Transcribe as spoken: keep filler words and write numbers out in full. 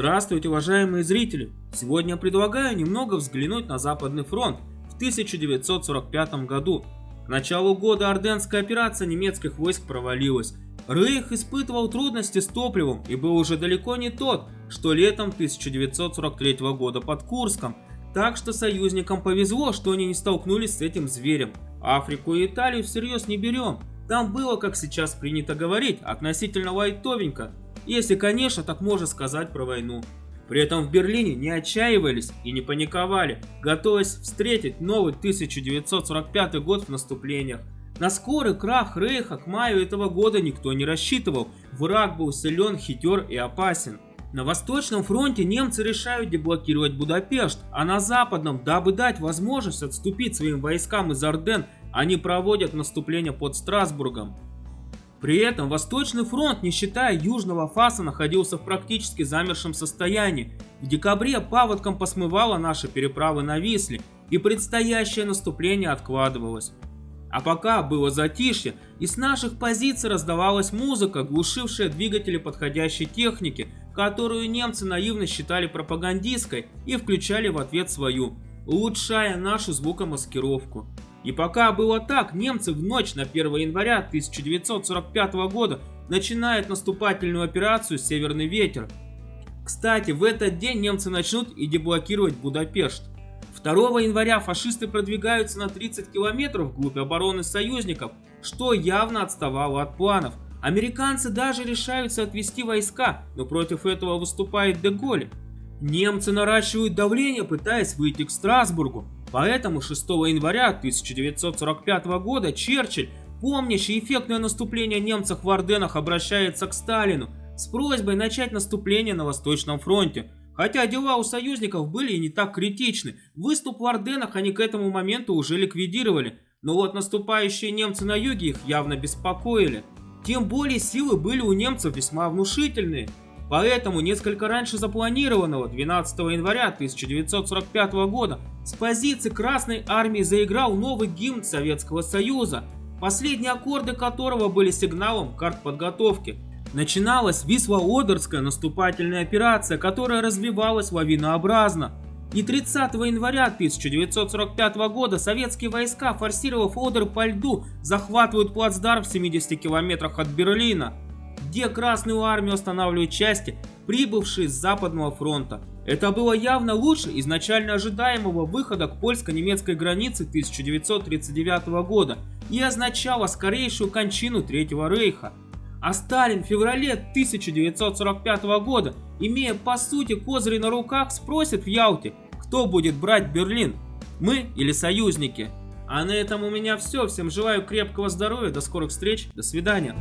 Здравствуйте, уважаемые зрители! Сегодня предлагаю немного взглянуть на Западный фронт в тысяча девятьсот сорок пятом году. К началу года Одерская операция немецких войск провалилась. Рейх испытывал трудности с топливом и был уже далеко не тот, что летом тысяча девятьсот сорок третьего года под Курском. Так что союзникам повезло, что они не столкнулись с этим зверем. Африку и Италию всерьез не берем. Там было, как сейчас принято говорить, относительно лайтовенько. Если, конечно, так можно сказать про войну. При этом в Берлине не отчаивались и не паниковали, готовясь встретить новый тысяча девятьсот сорок пятый год в наступлениях. На скорый крах Рейха к маю этого года никто не рассчитывал. Враг был силен, хитер и опасен. На Восточном фронте немцы решают деблокировать Будапешт, а на Западном, дабы дать возможность отступить своим войскам из Орден, они проводят наступление под Страсбургом. При этом Восточный фронт, не считая Южного фаса, находился в практически замершем состоянии. В декабре паводком посмывало наши переправы на Висле, и предстоящее наступление откладывалось. А пока было затишье, и с наших позиций раздавалась музыка, глушившая двигатели подходящей техники, которую немцы наивно считали пропагандистской и включали в ответ свою, улучшая нашу звукомаскировку. И пока было так, немцы в ночь на первое января тысяча девятьсот сорок пятого года начинают наступательную операцию «Северный ветер». Кстати, в этот день немцы начнут и деблокировать Будапешт. второго января фашисты продвигаются на тридцать километров вглубь обороны союзников, что явно отставало от планов. Американцы даже решаются отвести войска, но против этого выступает де Голль. Немцы наращивают давление, пытаясь выйти к Страсбургу. Поэтому шестого января тысяча девятьсот сорок пятого года Черчилль, помнящий эффектное наступление немцев в Орденах, обращается к Сталину с просьбой начать наступление на Восточном фронте. Хотя дела у союзников были и не так критичны. Выступ в Орденах они к этому моменту уже ликвидировали. Но вот наступающие немцы на юге их явно беспокоили. Тем более силы были у немцев весьма внушительные. Поэтому несколько раньше запланированного, двенадцатого января тысяча девятьсот сорок пятого года, с позиции Красной Армии заиграл новый гимн Советского Союза, последние аккорды которого были сигналом к артподготовке. Начиналась Висло-Одерская наступательная операция, которая развивалась лавинообразно. И тридцатого января тысяча девятьсот сорок пятого года советские войска, форсировав Одер по льду, захватывают плацдарм в семидесяти километрах от Берлина, где Красную Армию останавливают части, прибывшие с Западного фронта. Это было явно лучше изначально ожидаемого выхода к польско-немецкой границе тысяча девятьсот тридцать девятого года и означало скорейшую кончину Третьего Рейха. А Сталин в феврале тысяча девятьсот сорок пятого года, имея по сути козыри на руках, спросит в Ялте, кто будет брать Берлин, мы или союзники. А на этом у меня все. Всем желаю крепкого здоровья, до скорых встреч, до свидания.